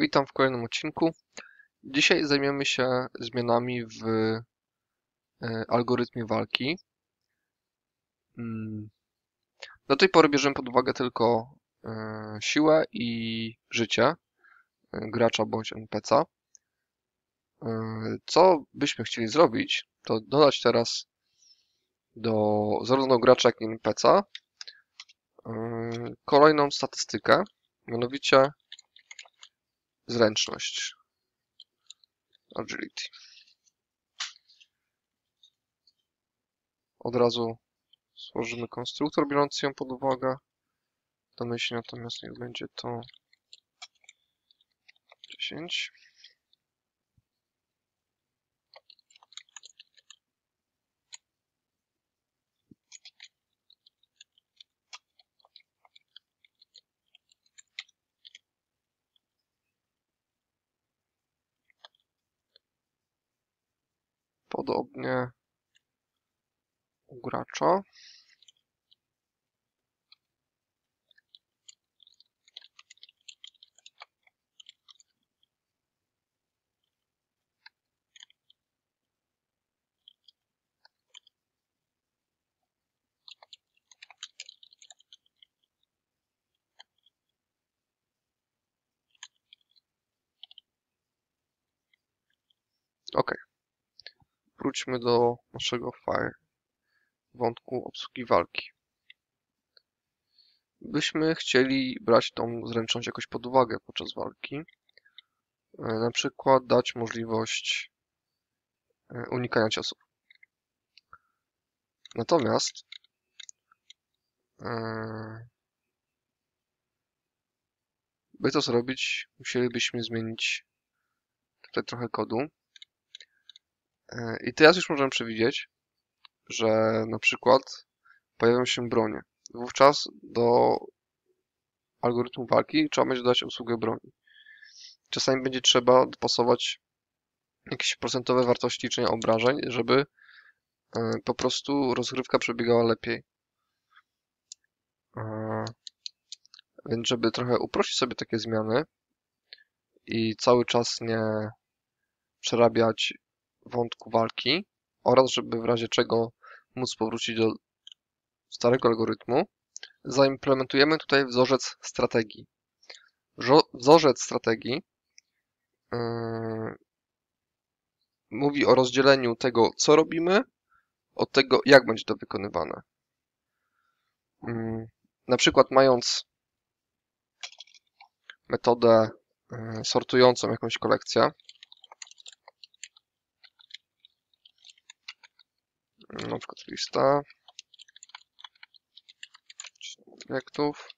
Witam w kolejnym odcinku. Dzisiaj zajmiemy się zmianami w algorytmie walki. Do tej pory bierzemy pod uwagę tylko siłę i życie gracza bądź NPC-a. Co byśmy chcieli zrobić, to dodać teraz do zarówno gracza jak i NPC-a kolejną statystykę, mianowicie zręczność. Agility. Od razu stworzymy konstruktor biorący ją pod uwagę. Domyślnie natomiast niech będzie to 10. Podobnie u gracza. Okej. Wróćmy do naszego wątku obsługi walki. Byśmy chcieli brać tą zręczność jakoś pod uwagę podczas walki. Na przykład dać możliwość unikania ciosów. Natomiast by to zrobić, musielibyśmy zmienić tutaj trochę kodu. I teraz już możemy przewidzieć, że na przykład pojawią się bronie. Wówczas do algorytmu walki trzeba będzie dodać obsługę broni. Czasami będzie trzeba dopasować jakieś procentowe wartości liczenia obrażeń, żeby po prostu rozgrywka przebiegała lepiej. Więc żeby trochę uprościć sobie takie zmiany i cały czas nie przerabiać wątku walki oraz żeby w razie czego móc powrócić do starego algorytmu, zaimplementujemy tutaj wzorzec strategii. Wzorzec strategii mówi o rozdzieleniu tego, co robimy, od tego, jak będzie to wykonywane. Na przykład mając metodę sortującą jakąś kolekcję, na przykład lista obiektów.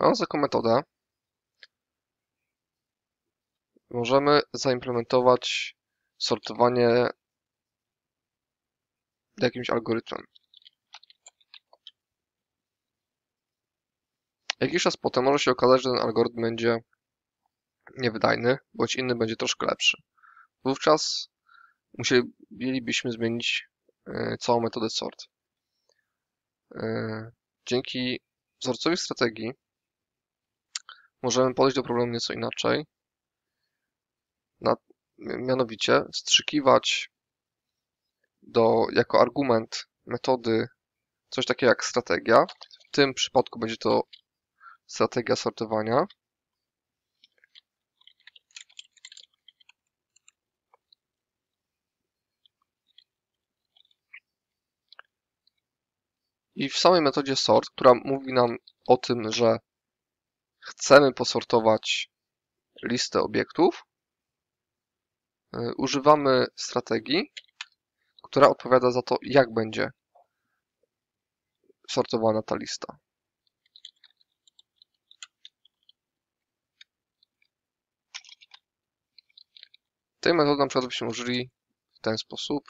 Mając taką metodę, możemy zaimplementować sortowanie jakimś algorytmem. Jakiś czas potem może się okazać, że ten algorytm będzie niewydajny, bądź inny będzie troszkę lepszy. Wówczas musielibyśmy zmienić całą metodę sort. Dzięki wzorcowi strategii możemy podejść do problemu nieco inaczej. Mianowicie strzykiwać jako argument metody coś takiego jak strategia. W tym przypadku będzie to strategia sortowania. I w samej metodzie sort, która mówi nam o tym, że chcemy posortować listę obiektów, używamy strategii, która odpowiada za to, jak będzie sortowana ta lista. Tej metody na przykład byśmy użyli w ten sposób.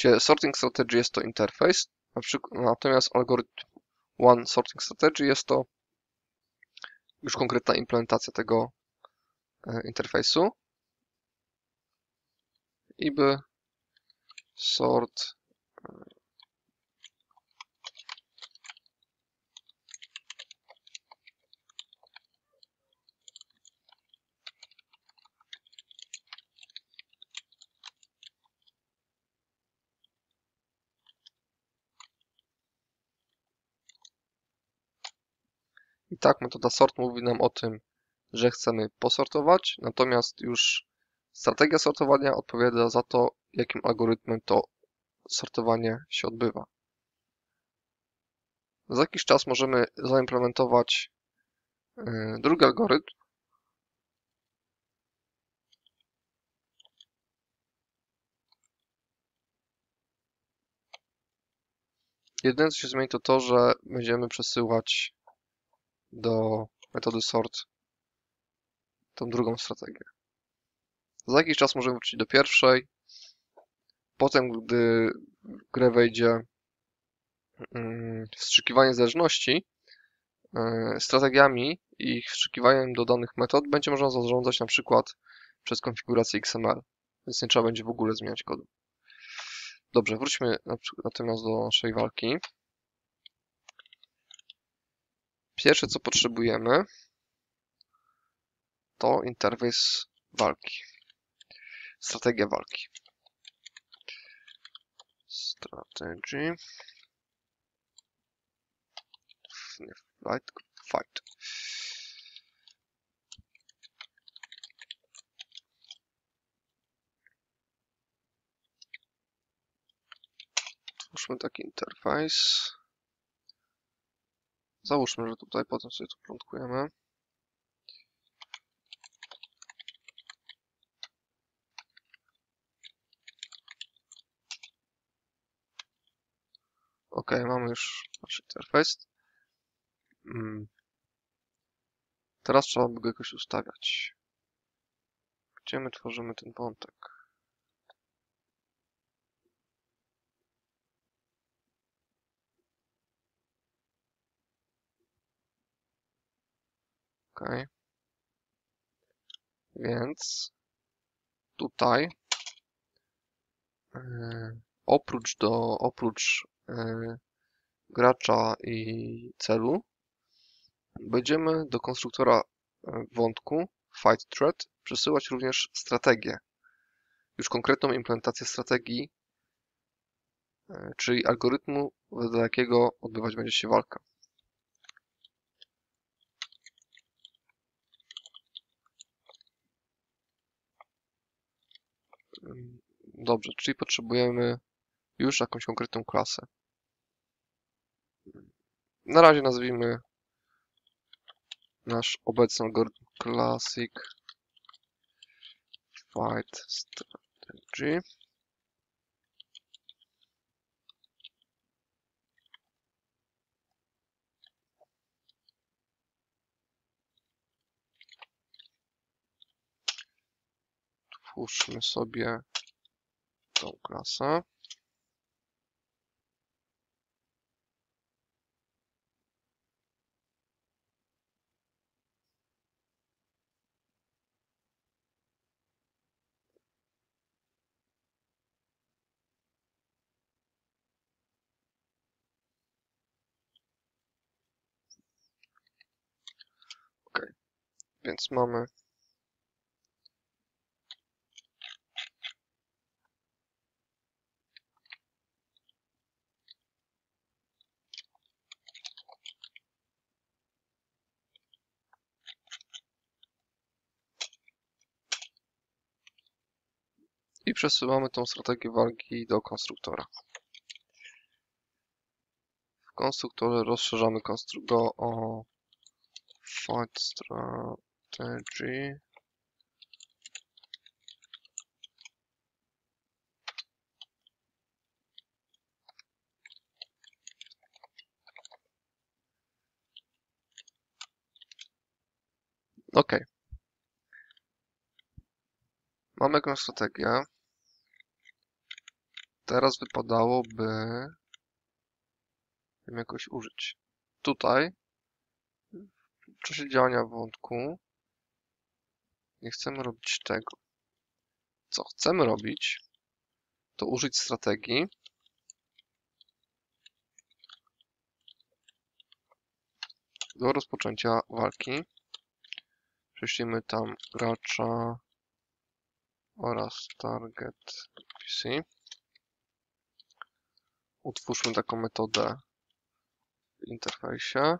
gdzie sorting strategy jest to interfejs, natomiast algorytm one sorting strategy jest to już konkretna implementacja tego interfejsu. IBY sort i tak metoda sort mówi nam o tym, że chcemy posortować, natomiast już strategia sortowania odpowiada za to, jakim algorytmem to sortowanie się odbywa. Za jakiś czas możemy zaimplementować drugi algorytm. Jedyne, co się zmieni, to to, że będziemy przesyłać do metody sort tą drugą strategię. Za jakiś czas możemy wrócić do pierwszej. Potem, gdy w grę wejdzie wstrzykiwanie zależności, strategiami i ich wstrzykiwaniem do danych metod będzie można zarządzać na przykład przez konfigurację XML, więc nie trzeba będzie w ogóle zmieniać kodu. Dobrze, wróćmy natomiast do naszej walki. Pierwsze, co potrzebujemy, to interfejs walki. Strategia walki. Strategy. Nie, fight. Twórzmy taki interfejs. Załóżmy, że tutaj potem sobie to porządkujemy. Ok, mamy już nasz interfejs. Teraz trzeba by go jakoś ustawiać. Gdzie my tworzymy ten wątek? Ok. Więc tutaj oprócz gracza i celu będziemy do konstruktora wątku FightThread przesyłać również strategię, już konkretną implementację strategii, czyli algorytmu, wedle jakiego odbywać będzie się walka. Dobrze, czyli potrzebujemy już jakąś konkretną klasę. Na razie nazwijmy nasz obecny algorytm ClassicFightStrategy. Twórzmy sobie tą klasę. Więc mamy i przesyłamy tą strategię walki do konstruktora. W konstruktorze rozszerzamy konstruktor o FightThread. Ok. Mamy jakąś strategię. Teraz wypadałoby ją jakoś użyć. Tutaj, w czasie działania wątku, nie chcemy robić tego. Co chcemy robić, to użyć strategii. Do rozpoczęcia walki prześlimy tam gracza oraz target NPC. Utwórzmy taką metodę w interfejsie.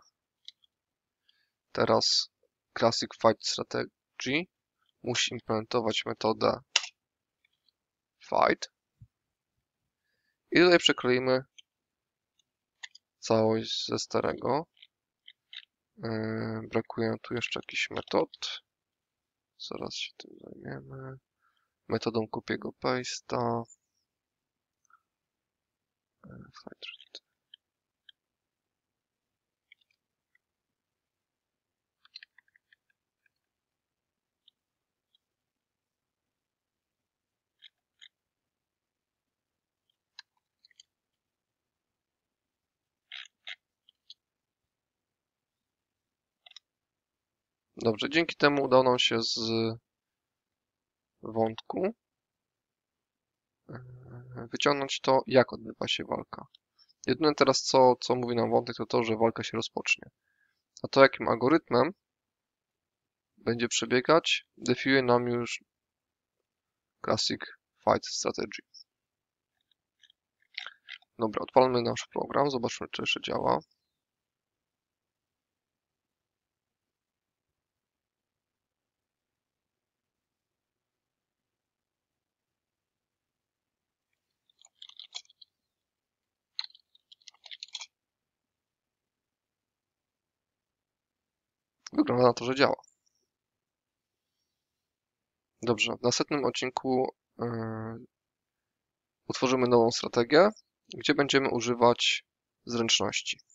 Teraz ClassicFightStrategy musi implementować metodę fight. I tutaj przekleimy całość ze starego. Brakuje tu jeszcze jakichś metod. Zaraz się tym zajmiemy. Metodą kopiego paste'a. FightThread. Dobrze, dzięki temu udało nam się z wątku wyciągnąć to, jak odbywa się walka. Jedyne teraz, co mówi nam wątek, to to, że walka się rozpocznie. A to, jakim algorytmem będzie przebiegać, definiuje nam już ClassicFightStrategy. Dobra, odpalmy nasz program, zobaczmy, czy jeszcze działa. Wygląda na to, że działa. Dobrze, w następnym odcinku utworzymy nową strategię, gdzie będziemy używać zręczności.